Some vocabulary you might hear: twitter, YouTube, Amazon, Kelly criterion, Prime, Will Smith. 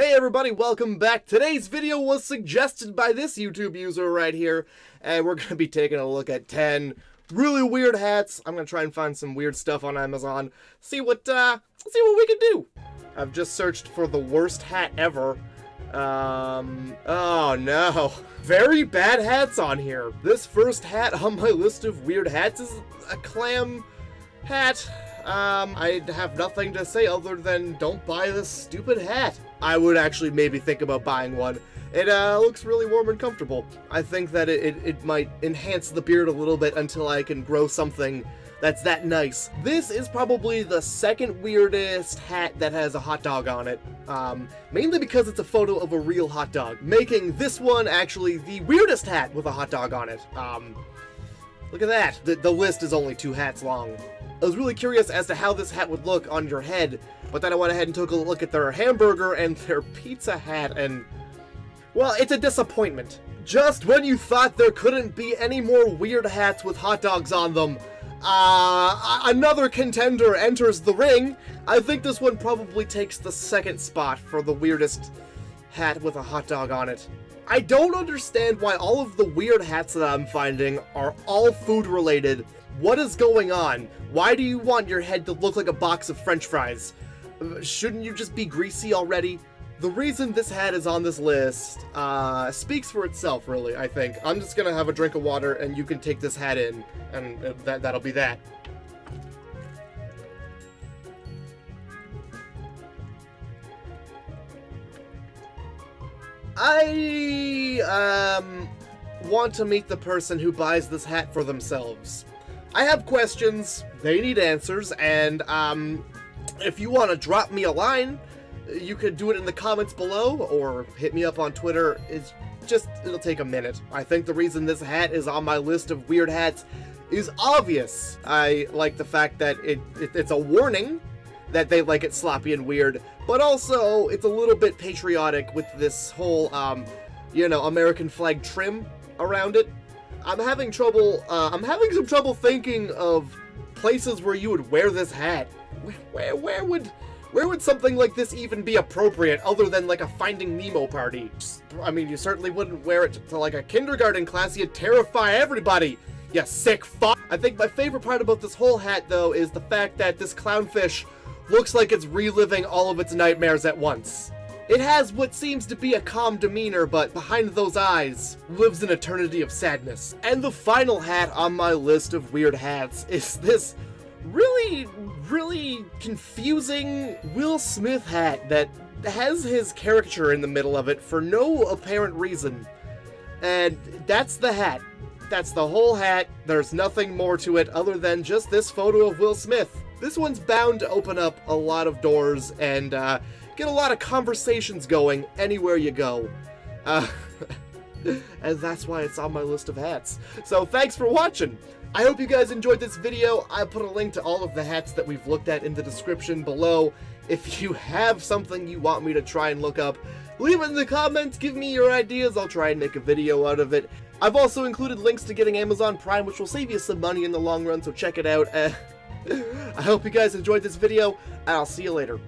Hey everybody, welcome back. Today's video was suggested by this YouTube user right here, and we're going to be taking a look at 10 really weird hats. I'm going to try and find some weird stuff on Amazon, see what we can do. I've just searched for the worst hat ever. Oh no. Very bad hats on here. This first hat on my list of weird hats is a clam hat. I have nothing to say other than don't buy this stupid hat. I would actually maybe think about buying one. It looks really warm and comfortable. I think that it might enhance the beard a little bit until I can grow something that's that nice. This is probably the second weirdest hat that has a hot dog on it. Mainly because it's a photo of a real hot dog, making this one actually the weirdest hat with a hot dog on it. Look at that. The list is only 2 hats long. I was really curious as to how this hat would look on your head, but then I went ahead and took a look at their hamburger and their pizza hat, and, well, it's a disappointment. Just when you thought there couldn't be any more weird hats with hot dogs on them, another contender enters the ring. I think this one probably takes the second spot for the weirdest hat with a hot dog on it. I don't understand why all of the weird hats that I'm finding are all food related. What is going on? Why do you want your head to look like a box of French fries? Shouldn't you just be greasy already? The reason this hat is on this list speaks for itself, really, I think. I'm just gonna have a drink of water and you can take this hat in, and that'll be that. I want to meet the person who buys this hat for themselves. I have questions, they need answers, and if you want to drop me a line, you could do it in the comments below, or hit me up on Twitter. It'll take a minute. I think the reason this hat is on my list of weird hats is obvious. I like the fact that it's a warning that they like it sloppy and weird, but also it's a little bit patriotic with this whole, you know, American flag trim around it. I'm having some trouble thinking of places where you would wear this hat. Where would something like this even be appropriate other than like a Finding Nemo party? I mean, you certainly wouldn't wear it to like a kindergarten class. You'd terrify everybody, you sick fuck. I think my favorite part about this whole hat though is the fact that this clownfish looks like it's reliving all of its nightmares at once. It has what seems to be a calm demeanor, but behind those eyes lives an eternity of sadness. And the final hat on my list of weird hats is this really, really confusing Will Smith hat that has his caricature in the middle of it for no apparent reason. And that's the hat. That's the whole hat. There's nothing more to it other than just this photo of Will Smith. This one's bound to open up a lot of doors and, get a lot of conversations going anywhere you go. And that's why it's on my list of hats. So thanks for watching. I hope you guys enjoyed this video. I put a link to all of the hats that we've looked at in the description below. If you have something you want me to try and look up, leave it in the comments, give me your ideas, I'll try and make a video out of it. I've also included links to getting Amazon Prime, which will save you some money in the long run, so check it out. I hope you guys enjoyed this video, and I'll see you later.